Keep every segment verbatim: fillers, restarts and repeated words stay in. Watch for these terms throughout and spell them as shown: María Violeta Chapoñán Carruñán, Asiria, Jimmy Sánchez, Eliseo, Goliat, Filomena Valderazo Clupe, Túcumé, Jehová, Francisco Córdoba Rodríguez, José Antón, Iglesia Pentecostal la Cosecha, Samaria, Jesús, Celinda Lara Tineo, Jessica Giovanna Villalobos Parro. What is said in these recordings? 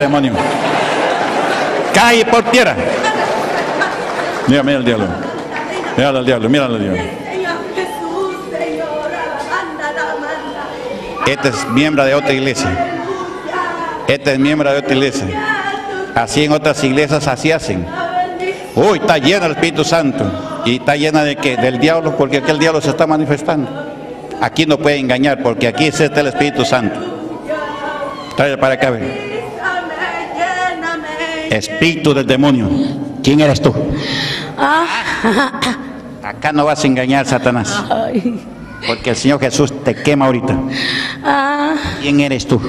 Demonio, cae por tierra. Mira, mira al diablo, mira al diablo, mira al diablo. Este es miembro de otra iglesia. Este es miembro de otra iglesia. Así en otras iglesias así hacen. Uy, está llena del Espíritu Santo y está llena de que del diablo, porque aquel diablo se está manifestando. Aquí no puede engañar, porque aquí está el Espíritu Santo. Trae para acá. Ven. Espíritu del demonio, ¿quién eres tú? Ah. Acá no vas a engañar, Satanás. Ay. Porque el Señor Jesús te quema ahorita. Ah. ¿Quién eres tú?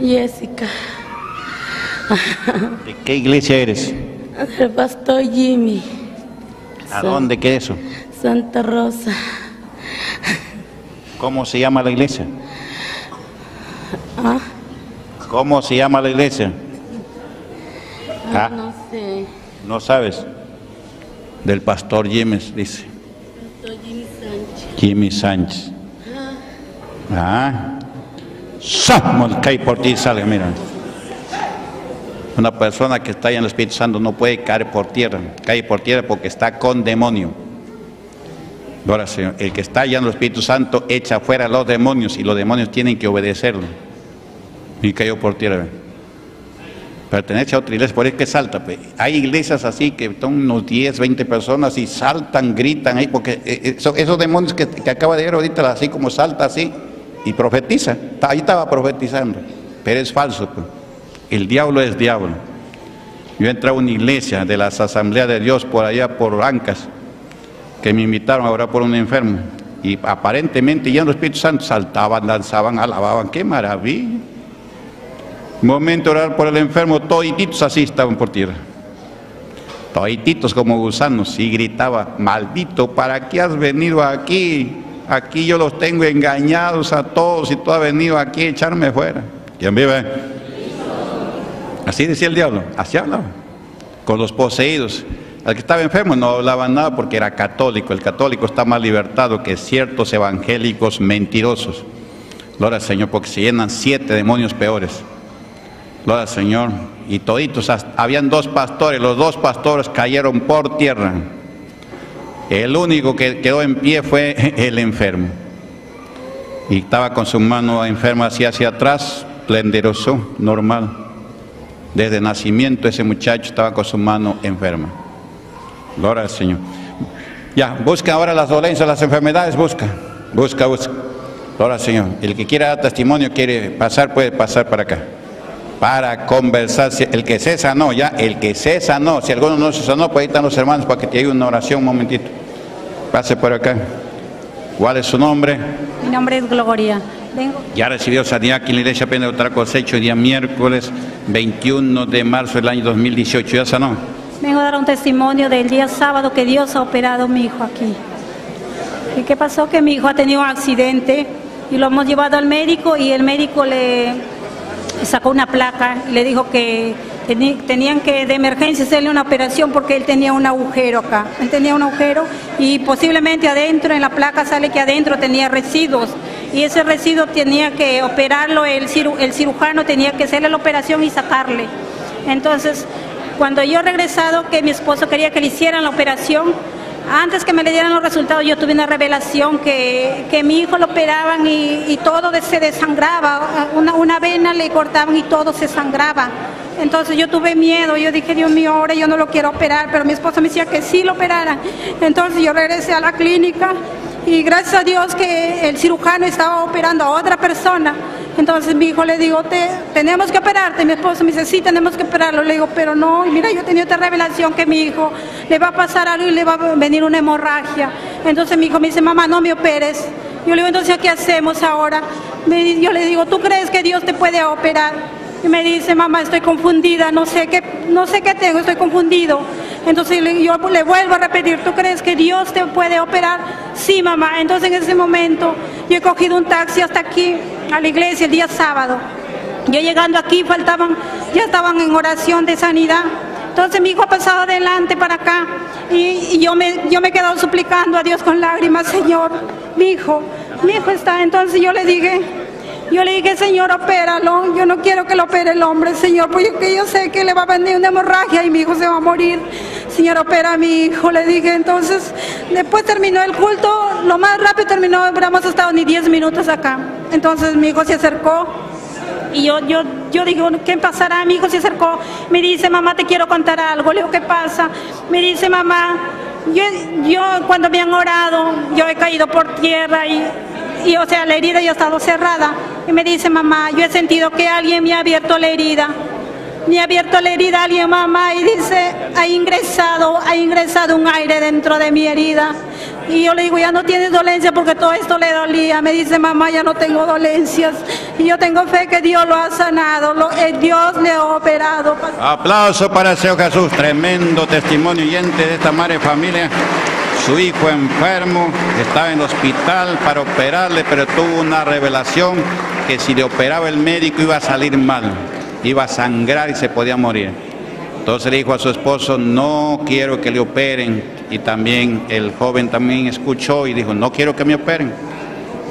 Jessica. ¿De qué iglesia eres? El pastor Jimmy. ¿A San, dónde queda eso? Santa Rosa. ¿Cómo se llama la iglesia? Ah. ¿Cómo se llama la iglesia? Ah, no sé. No sabes. Del pastor Jimmy, dice. Pastor Jimmy Sánchez. Jimmy Sánchez. Ah. Somos cae por ti, salga, mira. Una persona que está ahí en el Espíritu Santo no puede caer por tierra. Cae por tierra porque está con demonio. Ahora, Señor, el que está allá en el Espíritu Santo echa fuera a los demonios y los demonios tienen que obedecerlo. Y cayó por tierra. Pertenece a otra iglesia, por eso que salta. Pues. Hay iglesias así que son unos diez, veinte personas y saltan, gritan ahí, porque esos, esos demonios que, que acaba de ver ahorita, así como salta así y profetiza. Ahí estaba profetizando, pero es falso. Pues. El diablo es diablo. Yo entré a una iglesia de las Asambleas de Dios por allá, por Ancas, que me invitaron a orar por un enfermo. Y aparentemente ya en los Espíritu Santo saltaban, danzaban, alababan. ¡Qué maravilla! Momento de orar por el enfermo, toditos así estaban por tierra. Toditos como gusanos, y gritaba, maldito, ¿para qué has venido aquí? Aquí yo los tengo engañados a todos y tú has venido aquí a echarme fuera. ¿Quién vive? Así decía el diablo, así hablaba. Con los poseídos. Al que estaba enfermo no hablaba nada porque era católico. El católico está más libertado que ciertos evangélicos mentirosos. Gloria al Señor, porque se llenan siete demonios peores. Gloria al Señor. Y toditos, habían dos pastores, los dos pastores cayeron por tierra. El único que quedó en pie fue el enfermo. Y estaba con su mano enferma así hacia atrás, plenderoso, normal. Desde nacimiento ese muchacho estaba con su mano enferma. Gloria al Señor. Ya, busca ahora las dolencias, las enfermedades, busca. Busca, busca. Gloria al Señor. El que quiera dar testimonio, quiere pasar, puede pasar para acá. Para conversar, el que se sanó, ya, el que se sanó, si alguno no se sanó, pues ahí están los hermanos para que te hagan una oración un momentito. Pase por acá. ¿Cuál es su nombre? Mi nombre es Gloria. Vengo. Ya recibió sanidad aquí en la Iglesia Pentecostal la Cosecha, día miércoles veintiuno de marzo del año dos mil dieciocho. ¿Ya sanó? Vengo a dar un testimonio del día sábado que Dios ha operado a mi hijo aquí. ¿Y qué pasó? Que mi hijo ha tenido un accidente y lo hemos llevado al médico y el médico le... sacó una placa y le dijo que tenían que de emergencia hacerle una operación porque él tenía un agujero acá. Él tenía un agujero y posiblemente adentro, en la placa sale que adentro tenía residuos. Y ese residuo tenía que operarlo, el, ciru, el cirujano tenía que hacerle la operación y sacarle. Entonces, cuando yo he regresado, que mi esposo quería que le hicieran la operación, antes que me le dieran los resultados, yo tuve una revelación que, que mi hijo lo operaban y, y todo se desangraba. Una, una vena le cortaban y todo se sangraba. Entonces yo tuve miedo, yo dije, Dios mío, ahora yo no lo quiero operar, pero mi esposo me decía que sí lo operaran. Entonces yo regresé a la clínica y gracias a Dios que el cirujano estaba operando a otra persona. Entonces mi hijo le digo, Te, tenemos que operarte. Mi esposo me dice, sí, tenemos que operarlo. Le digo, pero no, y mira, yo tenía esta revelación que mi hijo le va a pasar algo y le va a venir una hemorragia. Entonces mi hijo me dice, mamá, no me operes. Yo le digo, entonces, ¿qué hacemos ahora? Me, yo le digo, ¿tú crees que Dios te puede operar? Y me dice, mamá, estoy confundida, no sé qué, no sé qué tengo, estoy confundido. Entonces yo le vuelvo a repetir, ¿tú crees que Dios te puede operar? Sí, mamá. Entonces en ese momento yo he cogido un taxi hasta aquí, a la iglesia, el día sábado. Yo llegando aquí, faltaban, ya estaban en oración de sanidad. Entonces mi hijo ha pasado adelante para acá y, y yo, me, yo me he quedado suplicando a Dios con lágrimas, Señor, mi hijo, mi hijo está. Entonces yo le dije, Yo le dije, Señor, opéralo. Yo no quiero que lo opere el hombre, Señor, porque yo sé que le va a venir una hemorragia y mi hijo se va a morir. Señor, opera a mi hijo, le dije. Entonces, después terminó el culto, lo más rápido terminó, no hemos estado ni diez minutos acá. Entonces mi hijo se acercó y yo, yo, yo digo, ¿qué pasará? Mi hijo se acercó, me dice, mamá, te quiero contar algo. Le digo, ¿qué pasa? Me dice, mamá, yo, yo cuando me han orado, yo he caído por tierra y, y o sea, la herida ya ha estado cerrada. Y me dice, mamá, yo he sentido que alguien me ha abierto la herida. Me ha abierto la herida a alguien, mamá, y dice, ha ingresado, ha ingresado un aire dentro de mi herida. Y yo le digo, ya no tienes dolencia, porque todo esto le dolía. Me dice, mamá, ya no tengo dolencias. Y yo tengo fe que Dios lo ha sanado, lo, eh, Dios le ha operado. Aplauso para el Señor Jesús, tremendo testimonio oyente de esta madre familia. Su hijo enfermo, estaba en el hospital para operarle, pero tuvo una revelación que si le operaba el médico iba a salir mal. Iba a sangrar y se podía morir. Entonces le dijo a su esposo, no quiero que le operen. Y también el joven también escuchó y dijo, no quiero que me operen.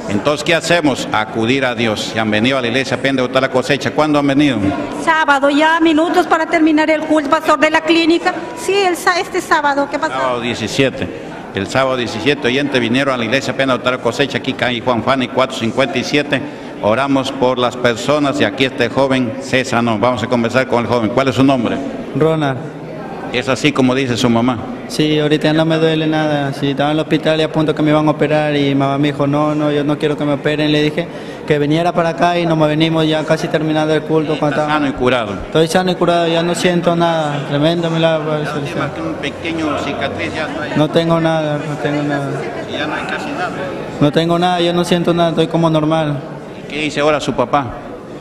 Entonces, ¿qué hacemos? Acudir a Dios. Y han venido a la iglesia Pentecostal La Cosecha. ¿Cuándo han venido? Sábado, ya minutos para terminar el culto, pastor de la clínica. Sí, el, este sábado, ¿qué pasó? Sábado diecisiete. El sábado diecisiete, oyentes, vinieron a la iglesia Pentecostal La Cosecha, aquí en Juan Fani cuatrocientos cincuenta y siete. Oramos por las personas y aquí este joven se sanó. Vamos a conversar con el joven. ¿Cuál es su nombre? Ronald. ¿Es así como dice su mamá? Sí, ahorita ya no me duele nada. Sí, estaba en el hospital y a punto que me iban a operar y mamá me dijo, no, no, yo no quiero que me operen. Le dije que viniera para acá y nos venimos ya casi terminando el culto. Está estaba... sano y curado. Estoy sano y curado, ya no siento nada. Tremendo milagro. ¿Un pequeño cicatriz ya? No tengo nada, no tengo nada. ¿Y ya no hay casi nada? No tengo nada, yo no siento nada, estoy como normal. ¿Qué dice ahora su papá?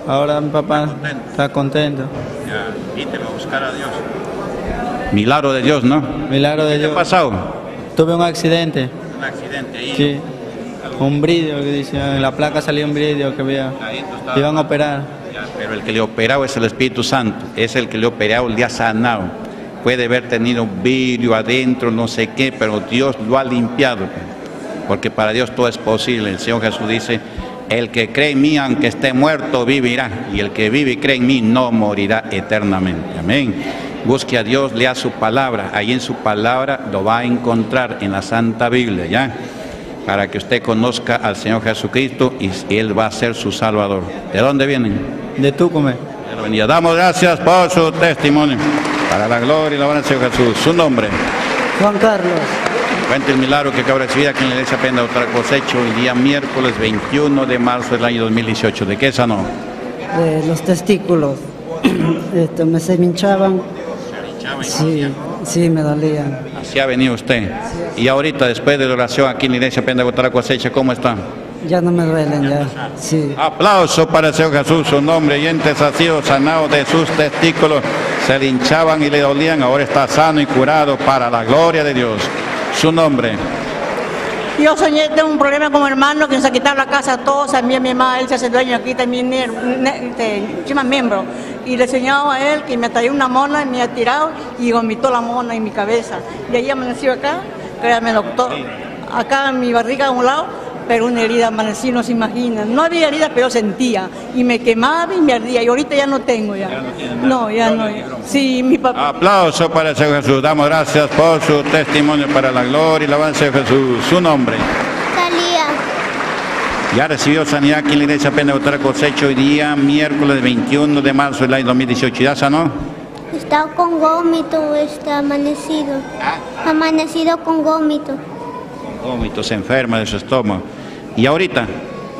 Ahora mi papá está contento. Está contento. Ya, íntelo a buscar a Dios. Milagro de Dios, ¿no? Milagro de Dios. ¿Qué ha pasado? Tuve un accidente. ¿Un accidente ahí? Sí. Un brillo, que dice, en la placa salió un brillo que había. Iban a operar. Ya, pero el que le operaba es el Espíritu Santo. Es el que le operaba, le ha sanado. Puede haber tenido un brillo adentro, no sé qué, pero Dios lo ha limpiado. Porque para Dios todo es posible. El Señor Jesús dice... El que cree en mí, aunque esté muerto, vivirá. Y el que vive y cree en mí, no morirá eternamente. Amén. Busque a Dios, lea su palabra. Ahí en su palabra lo va a encontrar en la Santa Biblia, ¿ya? Para que usted conozca al Señor Jesucristo y Él va a ser su Salvador. ¿De dónde vienen? De Túcumé. Damos gracias por su testimonio. Para la gloria y la honra del Señor Jesús. Su nombre. Juan Carlos. Cuenta el milagro que acaba de recibir aquí en la iglesia Pentecostal La Cosecha el día miércoles veintiuno de marzo del año dos mil dieciocho. ¿De qué sanó? De los testículos. Esto, me se hinchaban. ¿Se hinchaban? Sí, sí, me dolían. Así ha venido usted. Y ahorita, después de la oración aquí en la iglesia Pentecostal La Cosecha, ¿cómo está? Ya no me duelen, ya. Sí. Aplauso para el Señor Jesús, su nombre. Oyentes, ha sido sanado de sus testículos. Se le hinchaban y le dolían. Ahora está sano y curado para la gloria de Dios. Su nombre. Yo soñé, tengo un problema con mi hermano que nos ha quitado la casa a todos, a mí, a mi mamá, él se hace dueño aquí también, encima miembro. Y le soñaba a él que me atrayó una mona, me ha tirado y vomitó la mona en mi cabeza. Y ahí amaneció acá, créame doctor, acá en mi barriga a un lado, pero una herida amanecí, no se imagina. No había herida, pero sentía. Y me quemaba y me ardía. Y ahorita ya no tengo ya. Ya no, no, ya no. Ya. Sí, mi papá. Aplauso para el Señor Jesús. Damos gracias por su testimonio para la gloria y la alabanza de Jesús. Su nombre. Talía. Ya recibió sanidad aquí en la iglesia Pentecostal La Cosecha hoy día, miércoles veintiuno de marzo del año dos mil dieciocho. ¿Ya sanó? Está con vómito, está amanecido. ¿Ah? Amanecido con vómito. Vómito, se enferma de su estómago. ¿Y ahorita?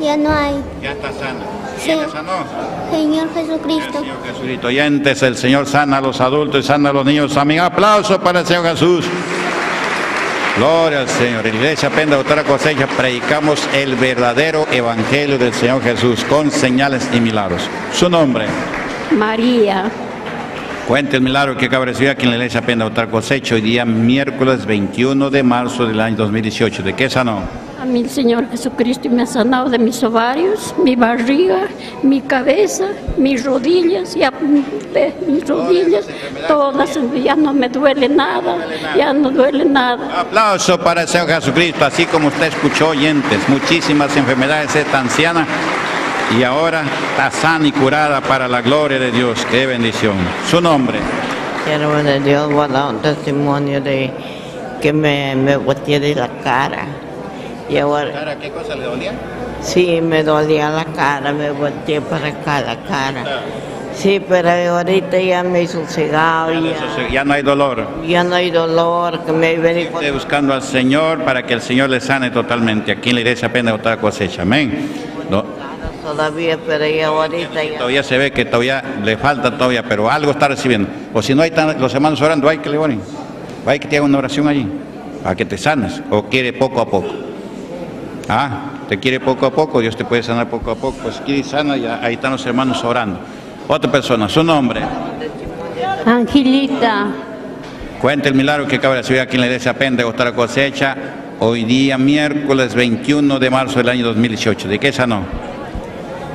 Ya no hay. Ya está sana. ¿Quién sí. le sanó? Señor Jesucristo. El Señor Jesucristo. Oyentes, el Señor sana a los adultos y sana a los niños. Amén. Aplausos para el Señor Jesús. Gloria al Señor. En la iglesia Pentecostal La Cosecha predicamos el verdadero evangelio del Señor Jesús con señales y milagros. Su nombre. María. Cuente el milagro que acaba de recibir aquí en la iglesia Pentecostal La Cosecha hoy día miércoles veintiuno de marzo del año dos mil dieciocho. ¿De qué sanó? A mí el Señor Jesucristo me ha sanado de mis ovarios, mi barriga, mi cabeza, mis rodillas, ya, mis rodillas, todas, ya no me duele nada, ya no duele nada. Aplauso para el Señor Jesucristo, así como usted escuchó oyentes, muchísimas enfermedades esta anciana y ahora está sana y curada para la gloria de Dios. ¡Qué bendición! Su nombre. Sierva de Dios, voy a dar un testimonio de que me, me boté de la cara. Y ahora, ¿la cara qué cosa le dolía? Sí, me dolía la cara, me boté para acá la cara. Sí, pero ahorita ya me he sosegado. Ya, ya, ya no hay dolor. Ya no hay dolor. Que me estoy buscando al Señor para que el Señor le sane totalmente. Aquí en la Iglesia Pentecostal la Cosecha. Amén. No. Todavía, pero ya ahorita ya. Todavía se ve que todavía le falta todavía, pero algo está recibiendo. O si no hay tan, los hermanos orando, hay que le oren. Hay que te haga una oración allí, para que te sanes. O quiere poco a poco. Ah, te quiere poco a poco, Dios te puede sanar poco a poco. Pues quiere sana, ya ahí están los hermanos orando. Otra persona, su nombre. Angelita. Cuenta el milagro que acaba de recibir aquí en la Iglesia Pentecostal la Cosecha, hoy día miércoles veintiuno de marzo del año dos mil dieciocho. ¿De qué sanó?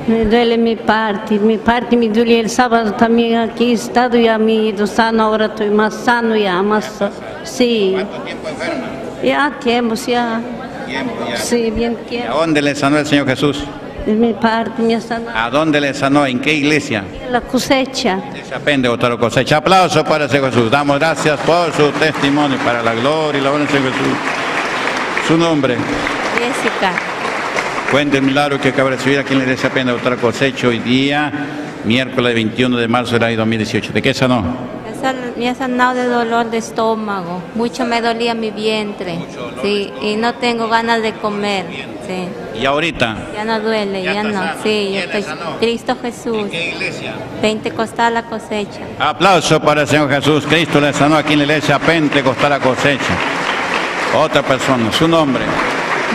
Me duele mi parte, mi parte me duele el sábado también aquí he estado, ya me he ido sano, ahora estoy más sano ya, más sí. ¿Cuánto tiempo enferma? Ya, tiempo, ya. Tiempo, ya. Sí, bien tiempo. ¿A dónde le sanó el Señor Jesús? Mi parte, mi ¿A dónde le sanó? ¿En qué iglesia? La Cosecha. Se aprende otra cosecha. Aplausos para el Señor Jesús. Damos gracias por su testimonio, para la gloria y la honra del Señor Jesús. Su nombre. Jessica. Cuenta el milagro que acaba de recibir aquí en la Iglesia Pentecostal la Cosecha hoy día, miércoles veintiuno de marzo del año dos mil dieciocho. ¿De qué sanó? Me ha sanado de dolor de estómago. Mucho me dolía mi vientre. Sí, y no tengo ganas de comer. Sí. ¿Y ahorita? Ya no duele, ya, ya no. Sano. Sí, yo estoy... Cristo Jesús. ¿En qué iglesia? Pentecostal la Cosecha. Aplauso para el Señor Jesús. Cristo le sanó aquí en la Iglesia Pentecostal la Cosecha. Otra persona, su nombre.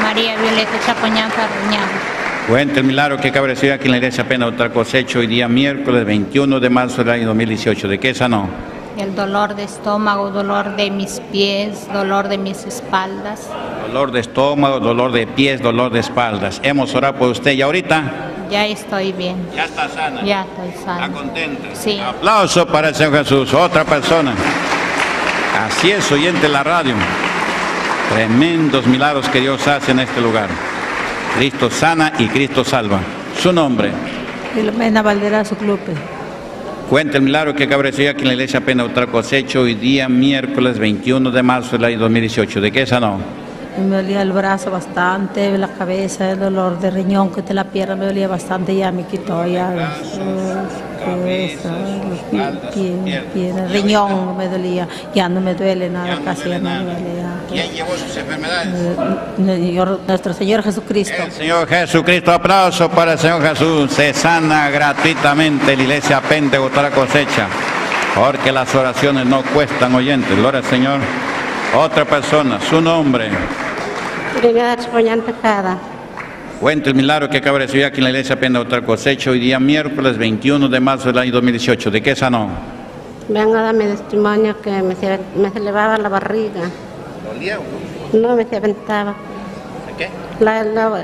María Violeta Chapoñán Carruñán. Cuenta el milagro que acaba de recibir aquí en la Iglesia Pentecostal la Cosecha hoy día miércoles veintiuno de marzo del año dos mil dieciocho. ¿De qué sanó? El dolor de estómago, dolor de mis pies, dolor de mis espaldas. Dolor de estómago, dolor de pies, dolor de espaldas. Hemos orado por usted y ahorita... Ya estoy bien. Ya está sana. Ya estoy sana. ¿Está contenta? Sí. Aplauso para el Señor Jesús. Otra persona. Así es, oyente de la radio. Tremendos milagros que Dios hace en este lugar. Cristo sana y Cristo salva. Su nombre. Filomena Valderazo Clupe. Cuenta el milagro que acaba de recibir aquí en la Iglesia Pentecostal la Cosecha hoy día miércoles veintiuno de marzo del año dos mil dieciocho. ¿De qué sanó? Me dolía el brazo bastante, la cabeza, el dolor de riñón que te la pierna me dolía bastante, ya me quitó ya. Brazos, cabeza, cabezas, pie, pie, pie, riñón me dolía, ya no me duele nada, no casi duele nada. No me duele nada. ¿Quién llevó sus enfermedades? Nuestro Señor Jesucristo. El Señor Jesucristo, aplauso para el Señor Jesús. Se sana gratuitamente la Iglesia Pentecostal la Cosecha, porque las oraciones no cuestan, oyentes. Gloria al Señor. Otra persona, su nombre. Cuenta el milagro que acaba de recibir aquí en la Iglesia Pentecostal la Cosecha hoy día miércoles veintiuno de marzo del año dos mil dieciocho. ¿De qué sanó? Vengo a dar mi testimonio que me se, me se elevaba la barriga. ¿Dolía o no? No, me se aventaba. ¿Qué? La, la,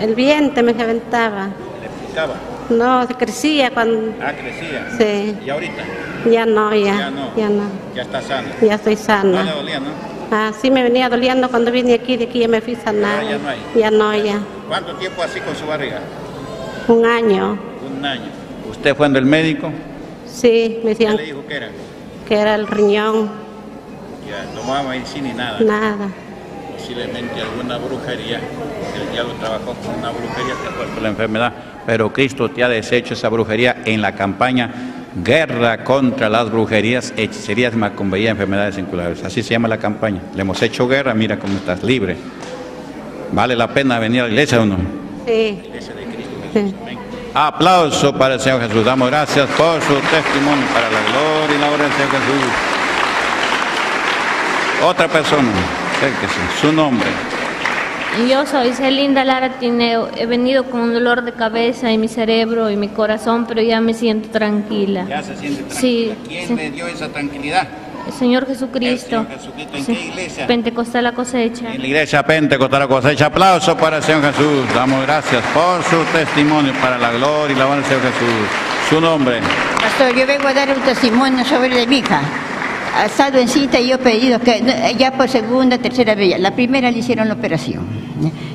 el vientre me se aventaba. ¿Le picaba? No, se crecía cuando... Ah, crecía. Sí. ¿Y ahorita? Ya no, ya. Ya no. Ya, no. Ya está sana. Ya estoy sana. No le dolía, ¿no? Ah, sí, me venía doliendo cuando vine aquí, de aquí ya me fui sanada. Ah, ya no hay. Ya no, ya. ¿Cuánto tiempo así con su barriga? Un año. Un año. ¿Usted fue al médico? Sí, me decían... ¿Qué le dijo que era? Que era el riñón. Ya, tomaba medicina y nada. Nada. Posiblemente alguna brujería, el diablo trabajó con una brujería que fue por la enfermedad, pero Cristo te ha deshecho esa brujería en la campaña Guerra contra las Brujerías, Hechicerías, Macumbería, Enfermedades Incurables. Así se llama la campaña. Le hemos hecho guerra, mira cómo estás libre. ¿Vale la pena venir a la iglesia o no? Sí. La iglesia de Cristo. Sí. Aplauso para el Señor Jesús. Damos gracias por su testimonio, para la gloria y la obra del Señor Jesús. Otra persona. Su nombre. Yo soy Celinda Lara Tineo. He venido con un dolor de cabeza en mi cerebro y mi corazón, pero ya me siento tranquila. Ya se siente tranquila. Sí, ¿quién sí. le dio esa tranquilidad? El Señor Jesucristo. El Señor Jesucristo. ¿En sí. qué iglesia? Pentecostal la Cosecha. En la Iglesia Pentecostal la Cosecha. Aplauso para el Señor Jesús. Damos gracias por su testimonio, para la gloria y la honra del Señor Jesús. Su nombre. Pastor, yo vengo a dar un testimonio sobre de mi hija. Ha estado en cita y yo he pedido que ya por segunda, tercera vez, la primera le hicieron la operación.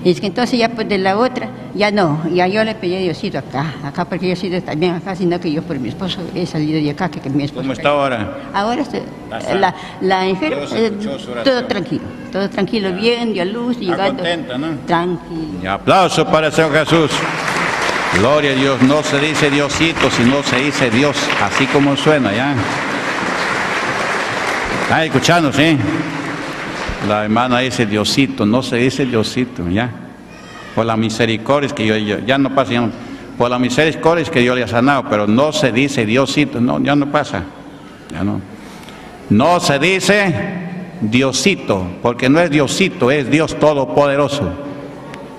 Y es que entonces ya pues de la otra, ya no, ya yo le pedí a Diosito acá, acá porque yo he sido también acá, sino que yo por mi esposo he salido de acá, que, que mi esposo... ¿Cómo está ahora? Ahora estoy, la, la enferma, eh, todo tranquilo, todo tranquilo, ya. Bien, dio luz, llegando... Contenta, ¿no? Tranquilo. Y aplauso para el Señor Jesús. Gloria a Dios, no se dice Diosito, sino se dice Dios, así como suena, ¿ya? ¿Están escuchando, sí? La hermana dice Diosito, no se dice Diosito, ¿ya? Por la misericordia que yo, yo ya no pasa, ya no, por la misericordia que yo le he sanado, pero no se dice Diosito, no, ya no pasa, ya no. No se dice Diosito, porque no es Diosito, es Dios Todopoderoso.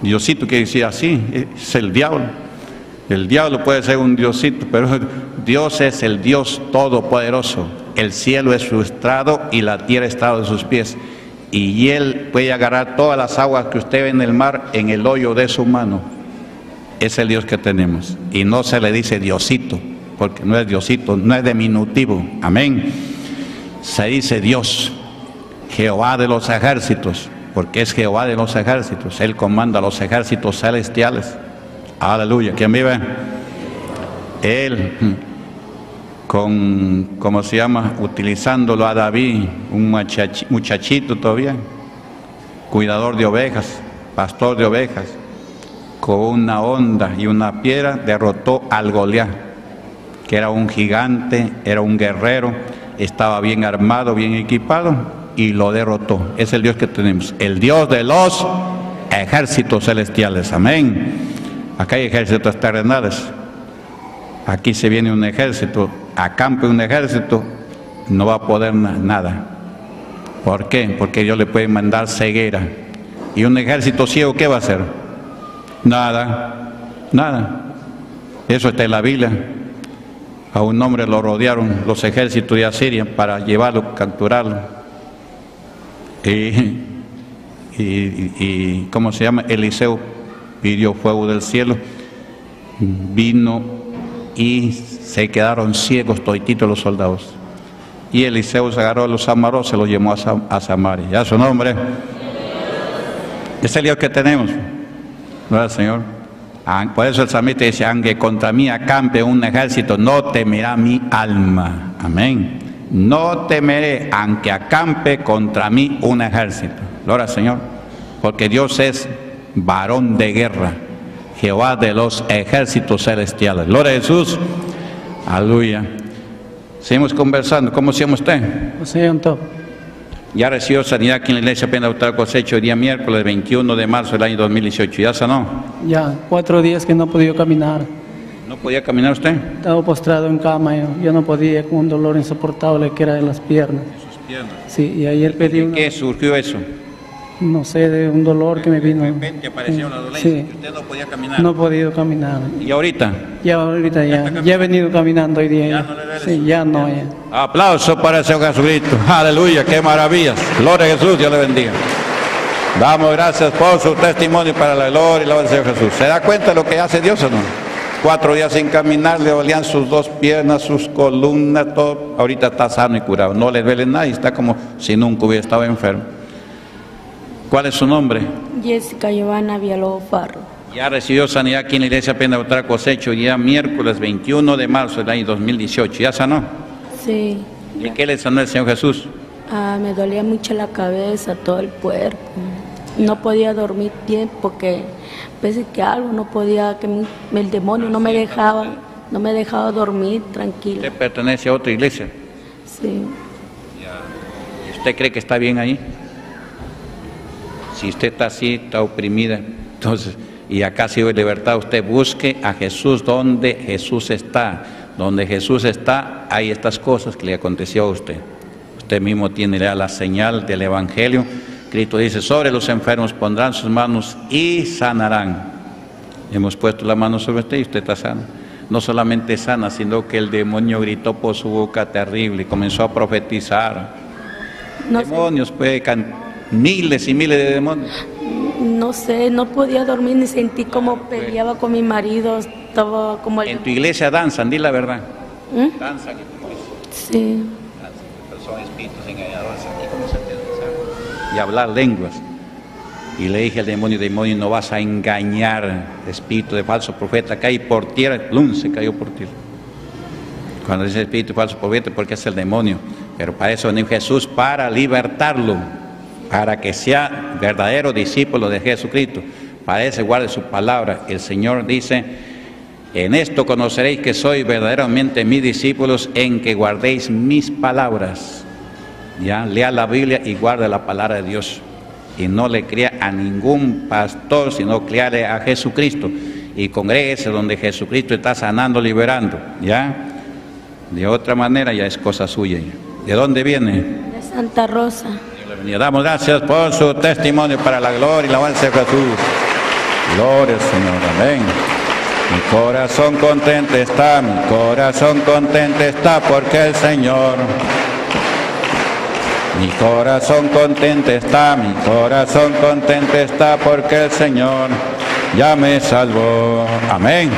Diosito quiere decir así, es el diablo. El diablo puede ser un diosito, pero Dios es el Dios Todopoderoso. El cielo es su estrado y la tierra es estrado de sus pies. Y Él puede agarrar todas las aguas que usted ve en el mar en el hoyo de su mano. Es el Dios que tenemos. Y no se le dice Diosito, porque no es Diosito, no es diminutivo. Amén. Se dice Dios, Jehová de los ejércitos, porque es Jehová de los ejércitos. Él comanda los ejércitos celestiales. Aleluya. ¿Quién vive? Él... con, ¿cómo se llama?, utilizándolo a David, un muchachito todavía, cuidador de ovejas, pastor de ovejas, con una honda y una piedra derrotó al Goliat, que era un gigante, era un guerrero, estaba bien armado, bien equipado, y lo derrotó. Es el Dios que tenemos, el Dios de los ejércitos celestiales. Amén. Acá hay ejércitos terrenales. Aquí se viene un ejército, acampe un ejército, no va a poder na nada. ¿Por qué? Porque Dios le puede mandar ceguera. ¿Y un ejército ciego qué va a hacer? Nada, nada. Eso está en la Biblia. A un hombre lo rodearon los ejércitos de Asiria para llevarlo, capturarlo. Y, y, y ¿cómo se llama? Eliseo pidió fuego del cielo, vino... y se quedaron ciegos toditos los soldados. Y Eliseo se agarró a los samarros, se los llevó a, Sam a Samaria. ¿Ya su nombre? Es el Dios que tenemos, ¿verdad, Señor? Ah, por eso el salmista dice, aunque contra mí acampe un ejército, no temerá mi alma. Amén. No temeré, aunque acampe contra mí un ejército. Gloria al Señor. Porque Dios es varón de guerra. Jehová de los ejércitos celestiales. Gloria a Jesús. Aleluya. Seguimos conversando. ¿Cómo se llama usted? José Antón. Ya recibió sanidad aquí en la Iglesia Pentecostal la Cosecha el día miércoles veintiuno de marzo del año dos mil dieciocho. ¿Ya sanó? Ya, cuatro días que no podía caminar. ¿No podía caminar usted? Estaba postrado en cama. Yo, yo no podía, con un dolor insoportable que era de las piernas. ¿De sus piernas? Sí, y ayer pedí. ¿De una... qué surgió eso? No sé, de un dolor que me vino. De repente apareció una dolencia, sí. Usted no podía caminar. No he podido caminar. ¿Y ahorita? Ya, ahorita ya. Ya, ya he venido caminando hoy día. Ya, ya no le duele. Sí, ya no. Ya. Aplauso para ese Jesucristo. Aleluya, qué maravillas. Gloria a Jesús, Dios le bendiga. Damos gracias por su testimonio para la gloria y la bendición de Jesús. ¿Se da cuenta de lo que hace Dios o no? Cuatro días sin caminar, le dolían sus dos piernas, sus columnas, todo. Ahorita está sano y curado. No le duele nada y está como si nunca hubiera estado enfermo. ¿Cuál es su nombre? Jessica Giovanna Villalobos Parro. Ya recibió sanidad aquí en la Iglesia Pentecostal la Cosecha ya miércoles veintiuno de marzo del año dos mil dieciocho. ¿Ya sanó? Sí. ¿Y ya. Qué le sanó el Señor Jesús? Ah, me dolía mucho la cabeza, todo el cuerpo. No podía dormir bien porque pensé que algo no podía, que me, el demonio no me dejaba, no me dejaba dormir tranquilo. ¿Usted pertenece a otra iglesia? Sí. Ya. ¿Y usted cree que está bien ahí? Si usted está así, está oprimida, entonces, y acá ha sido libertad, usted busque a Jesús donde Jesús está. Donde Jesús está, hay estas cosas que le aconteció a usted. Usted mismo tiene la señal del Evangelio. Cristo dice, sobre los enfermos pondrán sus manos y sanarán. Hemos puesto la mano sobre usted y usted está sana. No solamente sana, sino que el demonio gritó por su boca terrible y comenzó a profetizar. No, demonios pueden cantar. Miles y miles de demonios. No sé, no podía dormir ni sentí como peleaba con mi marido, estaba como... El... ¿En tu iglesia danzan? Di la verdad. ¿Eh? ¿Danzan en tu iglesia? Sí. Danzan, son espíritus engañadores. ¿Y cómo se te danza? Y hablar lenguas. Y le dije al demonio, demonio, no vas a engañar, espíritu de falso profeta, cae por tierra, plum, se cayó por tierra. Cuando dice espíritu de falso profeta, porque es el demonio. Pero para eso vino Jesús, para libertarlo, para que sea verdadero discípulo de Jesucristo. Para eso guarde su palabra. El Señor dice, en esto conoceréis que sois verdaderamente mis discípulos, en que guardéis mis palabras. Ya, lea la Biblia y guarda la palabra de Dios. Y no le crea a ningún pastor, sino créale a Jesucristo. Y congréguese donde Jesucristo está sanando, liberando. ¿Ya? De otra manera ya es cosa suya. ¿De dónde viene? De Santa Rosa. Damos gracias por su testimonio para la gloria y la alabanza de Jesús. Gloria al Señor. Amén. Mi corazón contento está, mi corazón contento está, porque el Señor... Mi corazón contento está, mi corazón contento está, porque el Señor ya me salvó. Amén.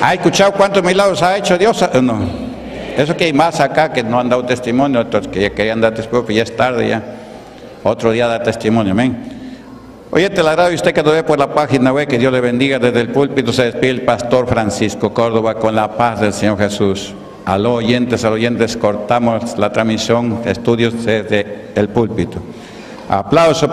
¿Ha escuchado cuántos milagros ha hecho Dios? No. Eso que hay más acá que no han dado testimonio, otros que ya querían dar testimonio, ya es tarde ya. Otro día da testimonio, amén. Oye, te la grabo y usted que lo ve por la página web, que Dios le bendiga. Desde el púlpito se despide el pastor Francisco Córdoba con la paz del Señor Jesús. A los oyentes, a los oyentes, cortamos la transmisión, estudios desde el púlpito. Aplauso.